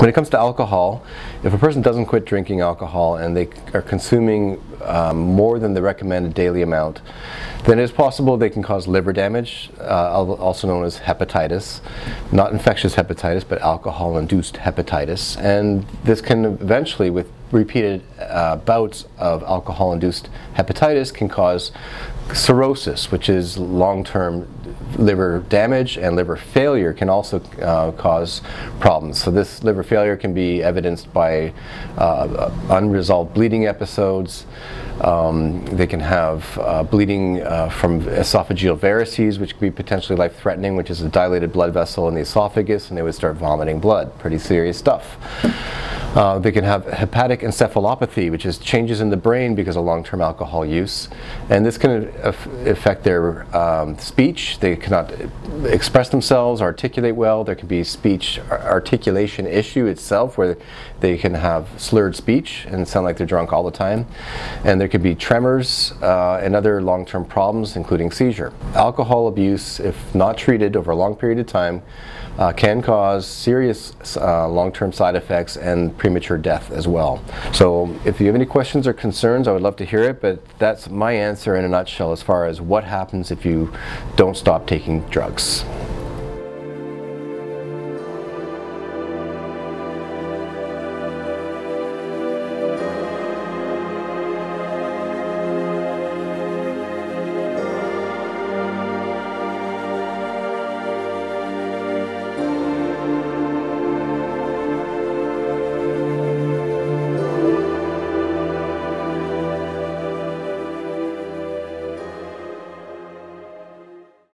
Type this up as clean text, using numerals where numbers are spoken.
When it comes to alcohol, if a person doesn't quit drinking alcohol and they are consuming more than the recommended daily amount, then it is possible they can cause liver damage, also known as hepatitis, not infectious hepatitis, but alcohol-induced hepatitis. And this can eventually, with repeated bouts of alcohol-induced hepatitis, can cause cirrhosis, which is long-term liver damage, and liver failure can also cause problems. So this liver failure can be evidenced by unresolved bleeding episodes. They can have bleeding from esophageal varices, which could be potentially life-threatening, which is a dilated blood vessel in the esophagus, and they would start vomiting blood. Pretty serious stuff. They can have hepatic encephalopathy, which is changes in the brain because of long-term alcohol use, and this can affect their speech. They cannot express themselves, articulate well. There can be speech articulation issue itself, where they can have slurred speech and sound like they're drunk all the time, and there could be tremors and other long-term problems, including seizure. Alcohol abuse, if not treated over a long period of time, can cause serious long-term side effects and premature death as well. So if you have any questions or concerns, I would love to hear it, but that's my answer in a nutshell as far as what happens if you don't stop taking drugs.